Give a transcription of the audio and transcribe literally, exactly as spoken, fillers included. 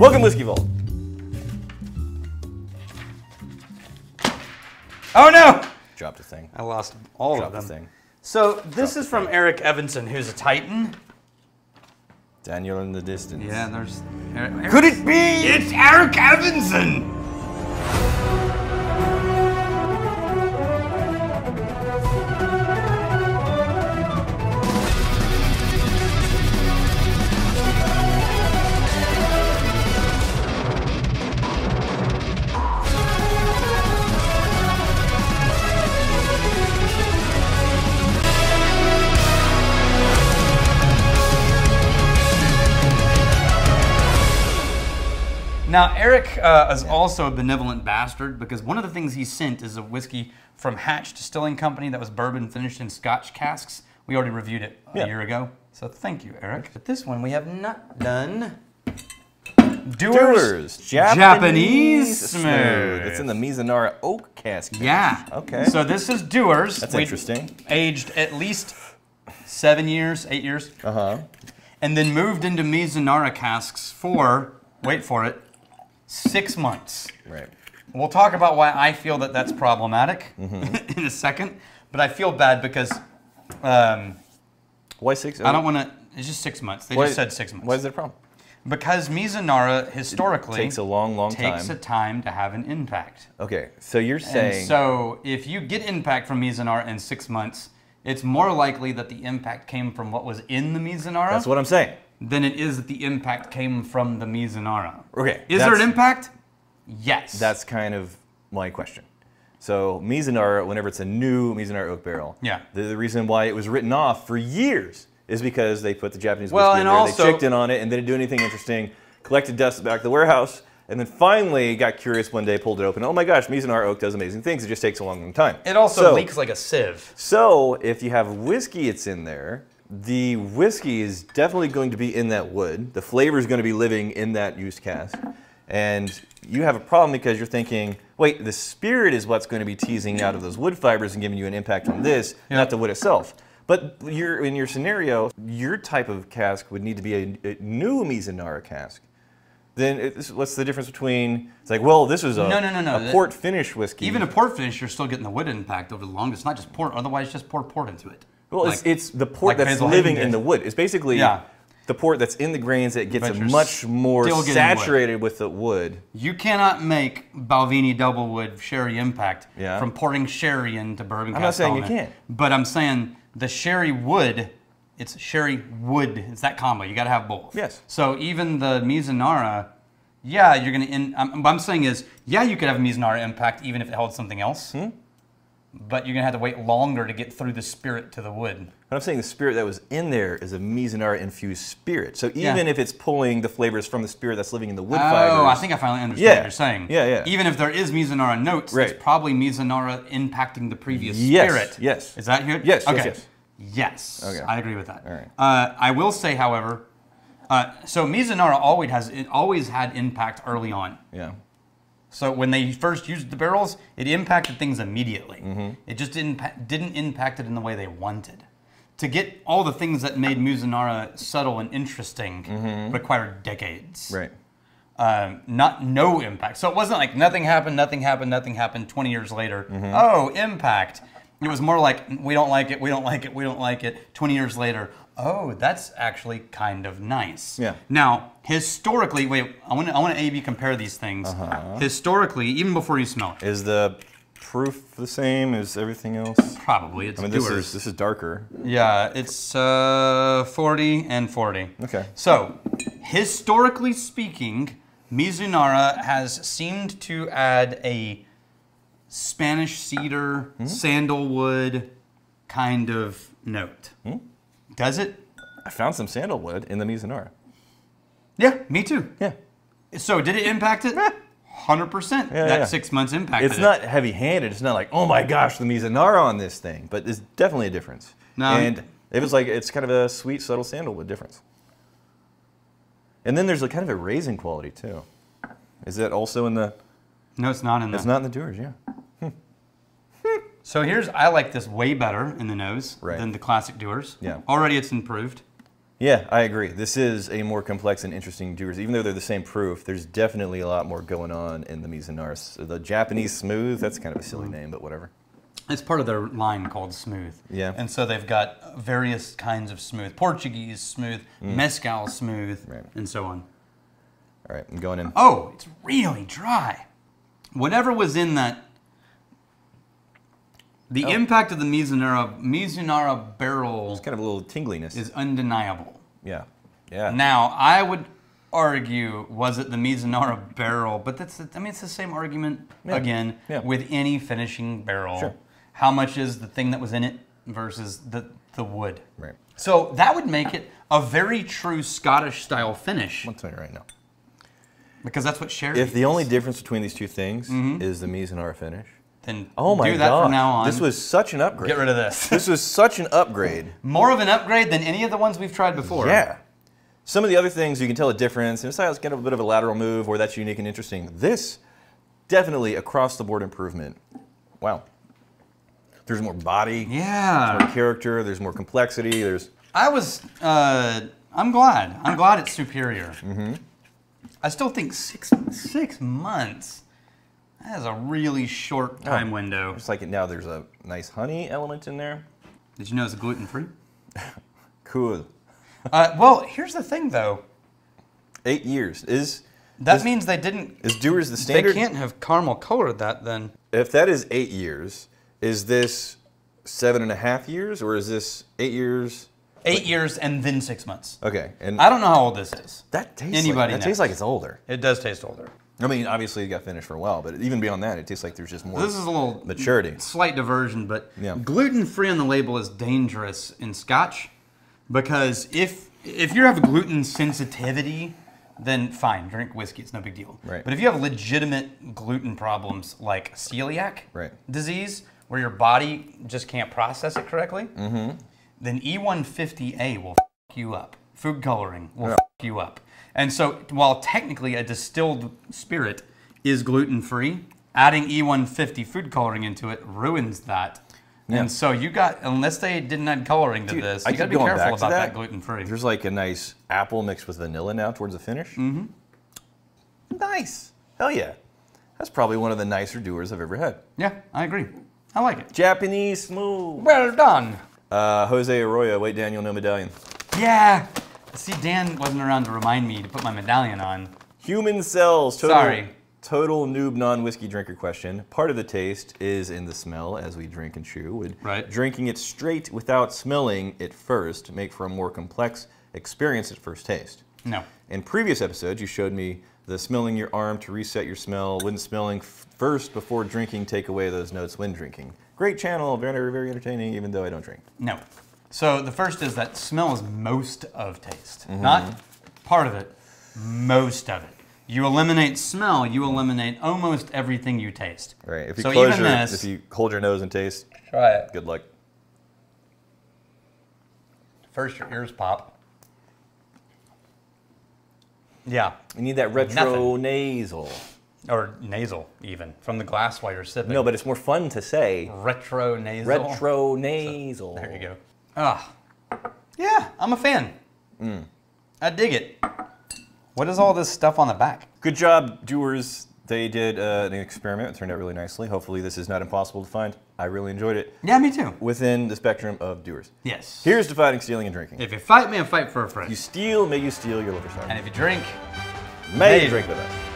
Welcome, Whiskey Vault. Oh no! Dropped a thing. I lost all Dropped of them. Thing. So this Dropped is from Erik Evenson, who's a Titan. Daniel in the distance. Yeah, there's. Eric. Could it be? It's Erik Evenson. Now, Eric uh, is also a benevolent bastard because one of the things he sent is a whiskey from Hatch Distilling Company that was bourbon finished in Scotch casks. We already reviewed it yeah. a year ago, so thank you, Eric. But this one we have not done. Dewar's, Dewar's Japanese, Japanese smooth. smooth. It's in the Mizunara Oak cask. Yeah. Okay. So this is Dewar's. That's We'd interesting. Aged at least seven years, eight years. Uh huh. And then moved into Mizunara casks for, wait for it, Six months. Right. We'll talk about why I feel that that's problematic mm-hmm. in a second, but I feel bad because. Um, why six? I don't want to. It's just six months. They why, just said six months. Why is it a problem? Because Mizunara historically it takes a long, long takes time. Takes a time to have an impact. Okay, so you're saying. And so if you get impact from Mizunara in six months, it's more likely that the impact came from what was in the Mizunara. That's what I'm saying. Than it is that the impact came from the Mizunara. Okay. Is there an impact? Yes. That's kind of my question. So Mizunara, whenever it's a new Mizunara oak barrel, yeah. the, the reason why it was written off for years is because they put the Japanese well, whiskey in there, also, they checked in on it, and they didn't do anything interesting, collected dust back at the warehouse, and then finally got curious one day, pulled it open. Oh my gosh, Mizunara oak does amazing things. It just takes a long, long time. It also so, leaks like a sieve. So if you have whiskey that's in there, the whiskey is definitely going to be in that wood. The flavor is going to be living in that used cask. And you have a problem because you're thinking, wait, the spirit is what's going to be teasing out of those wood fibers and giving you an impact on this, yeah. not the wood itself. But you're, in your scenario, your type of cask would need to be a, a new Mizunara cask. Then it's, what's the difference between, it's like, well, this is a, no, no, no, no. a port finish whiskey. Even a port finish, you're still getting the wood impact over the longest. It's not just port, otherwise just pour port into it. Well, like, it's, it's the port like that's Hazel living in the wood. It's basically yeah. the port that's in the grains that gets much more saturated with the wood. You cannot make Balvenie double wood sherry impact yeah. from pouring sherry into bourbon. I'm not saying you can't. But I'm saying the sherry wood, it's sherry wood. It's that combo. You got to have both. Yes. So even the Mizunara, yeah, you're going to. I'm, what I'm saying is, yeah, you could have a Mizunara impact even if it held something else. Hmm? But you're going to have to wait longer to get through the spirit to the wood. But I'm saying the spirit that was in there is a Mizunara-infused spirit. So even yeah. if it's pulling the flavors from the spirit that's living in the wood oh, fibers... Oh, I think I finally understand yeah. what you're saying. Yeah, yeah. Even if there is Mizunara notes, right. it's probably Mizunara impacting the previous yes, spirit. Yes, Is that here? Yes, okay. yes, yes. Yes, okay. I agree with that. All right. uh, I will say, however, uh, so Mizunara always has, it always had impact early on. Yeah. So when they first used the barrels, it impacted things immediately. Mm-hmm. It just didn't, didn't impact it in the way they wanted. To get all the things that made Mizunara subtle and interesting mm-hmm. required decades. Right. Um, not no impact. So it wasn't like nothing happened, nothing happened, nothing happened twenty years later. Mm-hmm. Oh, impact. It was more like, we don't like it, we don't like it, we don't like it. twenty years later, oh, that's actually kind of nice. Yeah. Now, historically, wait, I want to I want to A B compare these things. Uh-huh. Historically, even before you smell it. Is the proof the same as everything else? Probably. It's I mean, this is, this is darker. Yeah, it's uh, forty and forty. Okay. So, historically speaking, Mizunara has seemed to add a Spanish cedar, mm-hmm. sandalwood kind of note. Mm-hmm. Does it? I found some sandalwood in the Mizunara. Yeah, me too. Yeah. So did it impact it? one hundred percent. Yeah, that yeah. six months impacted it. It's not heavy-handed. It's not like, oh my gosh, the Mizunara on this thing. But there's definitely a difference. No. And it was like, it's kind of a sweet, subtle sandalwood difference. And then there's a kind of a raisin quality too. Is that also in the... No, it's not in the... It's not in the Dewar's, yeah. So here's, I like this way better in the nose right. than the classic Dewar's. Yeah. Already it's improved. Yeah, I agree. This is a more complex and interesting Dewar's. Even though they're the same proof, there's definitely a lot more going on in the Mizunara. The Japanese Smooth, that's kind of a silly name, but whatever. It's part of their line called Smooth. Yeah. And so they've got various kinds of Smooth. Portuguese Smooth, mm. Mezcal Smooth, right. and so on. All right, I'm going in. Oh, it's really dry. Whatever was in that, the oh. impact of the Mizunara, Mizunara barrel... It's kind of a little tingliness. ...is undeniable. Yeah, yeah. Now, I would argue, was it the Mizunara barrel? But that's, the, I mean, it's the same argument, yeah. again, yeah. with any finishing barrel. Sure. How much is the thing that was in it versus the, the wood? Right. So that would make it a very true Scottish-style finish. I'll tell you right now. Because that's what sherry is. If the only difference between these two things mm-hmm. is the Mizunara finish, then oh my do that gosh. from now on. This was such an upgrade. Get rid of this. This was such an upgrade. More of an upgrade than any of the ones we've tried before. Yeah. Some of the other things you can tell a difference, and it's kind of a bit of a lateral move, or that's unique and interesting. This, definitely across the board improvement. Wow. There's more body. Yeah. There's more character. There's more complexity. There's. I was. Uh, I'm glad. I'm glad it's superior. Mm-hmm. I still think six six months, that is a really short time oh, window. Just like it now, there's a nice honey element in there. Did you know it's gluten-free? Cool. Uh, well, here's the thing, though. Eight years is... That is, means they didn't... Is Dewar's the standard? They can't have caramel colored that, then. If that is eight years, is this seven and a half years, or is this eight years... Eight years and then six months. Okay, and I don't know how old this is. That tastes. Anybody like, that tastes like it's older. It does taste older. I mean, obviously it got finished for a while, but even beyond that, it tastes like there's just more. This is a little maturity. Slight diversion, but yeah. gluten-free on the label is dangerous in Scotch, because if if you have gluten sensitivity, then fine, drink whiskey. It's no big deal. Right. But if you have legitimate gluten problems like celiac right. disease, where your body just can't process it correctly. Mm-hmm. Then E one fifty A will f you up. Food coloring will yeah. f you up. And so while technically a distilled spirit is gluten-free, adding E one fifty food coloring into it ruins that. Yeah. And so you got, unless they didn't add coloring to Dude, this, you I gotta be careful about that, that gluten-free. There's like a nice apple mixed with vanilla now towards the finish. Mm-hmm. Nice, hell yeah. That's probably one of the nicer Dewar's I've ever had. Yeah, I agree. I like it. Japanese smooth. Well done. Uh, Jose Arroyo, wait, Daniel, no medallion. Yeah! See, Dan wasn't around to remind me to put my medallion on. Human cells. Total, Sorry. Total noob non-whiskey drinker question. Part of the taste is in the smell as we drink and chew. Would right. drinking it straight without smelling it first make for a more complex experience at first taste? No. In previous episodes, you showed me the smelling your arm to reset your smell. Wouldn't smelling first before drinking take away those notes when drinking? Great channel, very, very entertaining, even though I don't drink. No. So the first is that smell is most of taste. Mm-hmm. Not part of it, most of it. You eliminate smell, you eliminate almost everything you taste. Right, if you, so close your, this, if you hold your nose and taste, try it. Good luck. First your ears pop. Yeah. You need that retro Nothing. nasal. Or nasal, even, from the glass while you're sipping. No, but it's more fun to say. Retro-nasal. Retro-nasal. So, there you go. Ah, yeah, I'm a fan. Mm. I dig it. What is all this stuff on the back? Good job, Dewar's. They did uh, an experiment. It turned out really nicely. Hopefully this is not impossible to find. I really enjoyed it. Yeah, me too. Within the spectrum of Dewar's. Yes. Here's to fighting, stealing, and drinking. If you fight, may I fight for a friend. If you steal, may you steal your liver. And if you drink, may, may you drink with us.